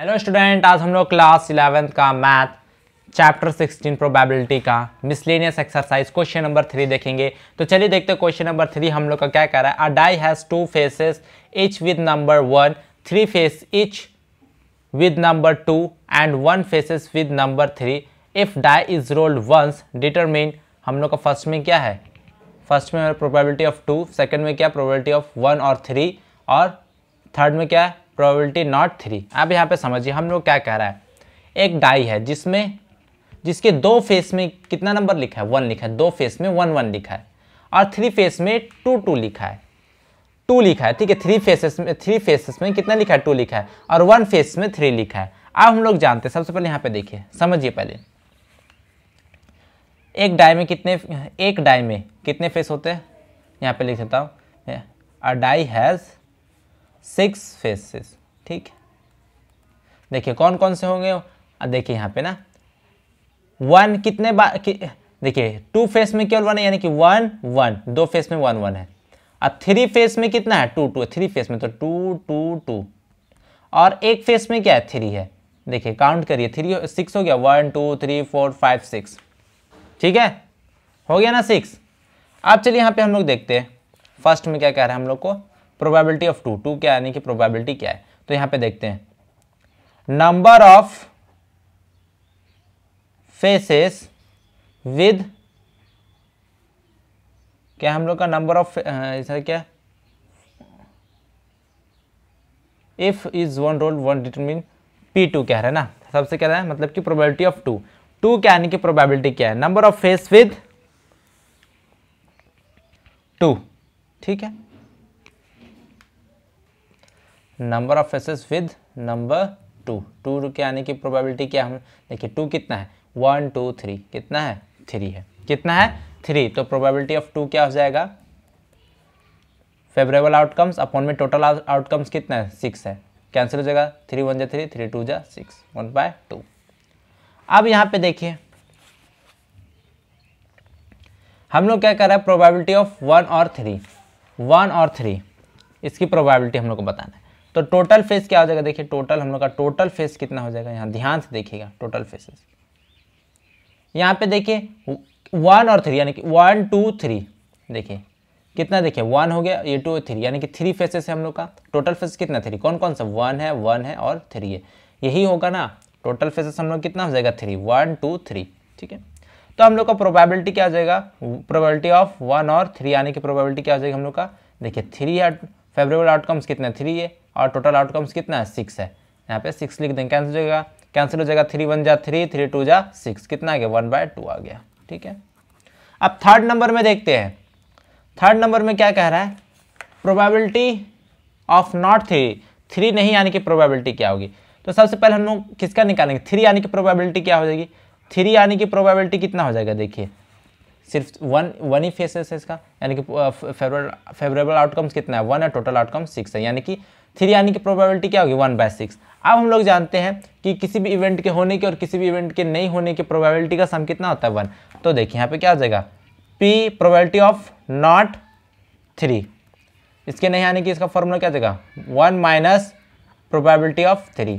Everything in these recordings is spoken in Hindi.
हेलो स्टूडेंट, आज हम लोग क्लास 11 का मैथ चैप्टर 16 प्रोबेबिलिटी का मिसलेनियस एक्सरसाइज क्वेश्चन नंबर 3 देखेंगे। तो चलिए देखते हैं क्वेश्चन नंबर 3 हम लोग का क्या कह रहा है। A die has two faces each with number 1, 3 face each with number 2 and 1 faces with number 3। If die is rolled once determine, हम लोग का फर्स्ट में क्या है, फर्स्ट में प्रोबेबिलिटी ऑफ 2, सेकेंड में क्या प्रोबेबिलिटी ऑफ 1 और 3 और थर्ड में क्या है प्रोबेबिलिटी नॉट 3। अब यहाँ पे समझिए हम लोग क्या कह रहा है। एक डाई है जिसके दो फेस में कितना नंबर लिखा है, 1 लिखा है, दो फेस में 1 1 लिखा है और 3 फेस में 2 2 लिखा है, 2 लिखा है, ठीक है। 3 फेसेस में कितना लिखा है, 2 लिखा है और 1 फेस में 3 लिखा है। अब हम लोग जानते हैं, सबसे पहले यहाँ पे देखिए समझिए, पहले एक डाई में कितने फेस होते हैं, यहाँ पे लिख देता हूँ। अ डाई हैज़ 6 फेसेस, ठीक है। देखिए कौन कौन से होंगे, देखिए यहाँ पे ना 1 कितने बार, देखिए 2 फेस में केवल 1 है, यानी कि 1 1, 2 फेस में 1 1 है। अब 3 फेस में कितना है, 2 2, 3 फेस में तो 2 2 2 और 1 फेस में क्या है, 3 है। देखिए काउंट करिए, 3 6 हो गया, 1 2 3 4 5 6, ठीक है, हो गया ना 6। अब चलिए यहाँ पे हम लोग देखते हैं फर्स्ट में क्या कह रहा है हम लोग को, प्रोबेबिलिटी ऑफ 2 2 क्या यानी कि प्रोबेबिलिटी क्या है। तो यहाँ पे देखते हैं नंबर ऑफ फेसेस विद क्या, हम लोग का नंबर ऑफ ऐसा क्या, if is 1 role 1 determine P2 कह रहा है ना, सबसे कह रहा है मतलब कि प्रोबेबिलिटी ऑफ 2 2 क्या यानी कि प्रोबेबिलिटी क्या है, नंबर ऑफ फेस विद 2, ठीक है, number of faces with number 2 2 क्या यानी कि प्रोबेबिलिटी क्या, हम देखिए 2 कितना है, 1 2 3 कितना है, 3 है, कितना है 3। तो प्रोबेबिलिटी ऑफ 2 क्या हो जाएगा, फेवरेबल आउटकम्स अपॉन में टोटल आउटकम्स कितना है, 6 है, कैंसिल हो जाएगा, 3 1 जा 3, 3 2 जा 6, 1/2। अब यहाँ पे देखिए हम लोग क्या कर रहे हैं, प्रोबेबिलिटी ऑफ 1 और 3, इसकी प्रोबेबिलिटी हम लोग को बताना है। तो टोटल फेस क्या हो जाएगा, देखिए टोटल हम लोग का टोटल फेस कितना हो जाएगा, यहाँ ध्यान से देखिएगा टोटल फेसेस, यहाँ पे देखिए 1 और 3 यानी कि 1 2 3, देखिए कितना, देखिए 1 हो गया, ये 2 3 यानी कि 3 फेसेस है हम लोग का। टोटल फेसेस कितना 3, कौन कौन सा, 1 है और 3 है, यही होगा ना। टोटल फेसेस हम लोग कितना हो जाएगा, 3, 1 2 3, ठीक है। तो हम लोग का प्रोबेबिलिटी क्या हो जाएगा, प्रोबेबिलिटी ऑफ 1 और 3 यानी कि प्रोबेबिलिटी क्या हो जाएगी हम लोग का, देखिए 3 है, फेवरेबल आउटकम्स कितना 3 है और टोटल आउटकम्स कितना है, 6 है, यहाँ पे 6 लिख देंगे, कैंसिल हो जाएगा, 3 1 जा 3, 3 2 जा 6, कितना आ गया, 1/2 आ गया, ठीक है। अब थर्ड नंबर में देखते हैं, थर्ड नंबर में क्या कह रहा है, प्रोबेबिलिटी ऑफ नॉट 3 3 नहीं यानी कि प्रोबेबिलिटी क्या होगी। तो सबसे पहले हम लोग किसका निकालेंगे, 3 यानी कि प्रोबेबिलिटी क्या हो जाएगी, 3 यानी कि प्रोबेबिलिटी कितना हो जाएगा, देखिए सिर्फ 1 1 ही फेसेस है इसका, यानी कि फेवरेबल आउटकम्स कितना है, 1 है, टोटल आउटकम 6 है, यानी कि 3 यानी कि प्रोबेबिलिटी क्या होगी, 1/6। अब हम लोग जानते हैं कि किसी भी इवेंट के होने के और किसी भी इवेंट के नहीं होने के प्रोबेबिलिटी का सम कितना होता है, 1। तो देखिए यहाँ पे क्या हो जाएगा, P प्रोबेबिलिटी ऑफ नॉट 3, इसके नहीं यानी कि इसका फॉर्मूला क्या हो जाएगा, 1 - प्रोबेबिलिटी ऑफ 3,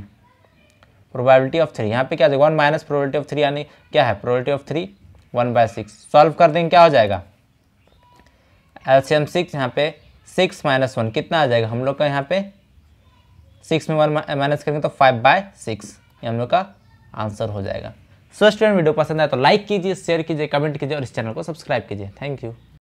प्रोबेबिलिटी ऑफ 3 यहाँ पे क्या हो जाएगा, 1 - प्रोबेबिलिटी ऑफ 3 यानी क्या है, प्रोबेबिलिटी ऑफ 3, 1/6। सॉल्व कर देंगे क्या हो जाएगा, एलसीएम 6, यहाँ पे 6 - 1 कितना आ जाएगा हम लोग का, यहाँ पे 6 में 1 माइनस करेंगे तो 5/6, ये हम लोग का आंसर हो जाएगा। सो स्टूडेंट, वीडियो पसंद आए तो लाइक कीजिए, शेयर कीजिए, कमेंट कीजिए और इस चैनल को सब्सक्राइब कीजिए। Thank you.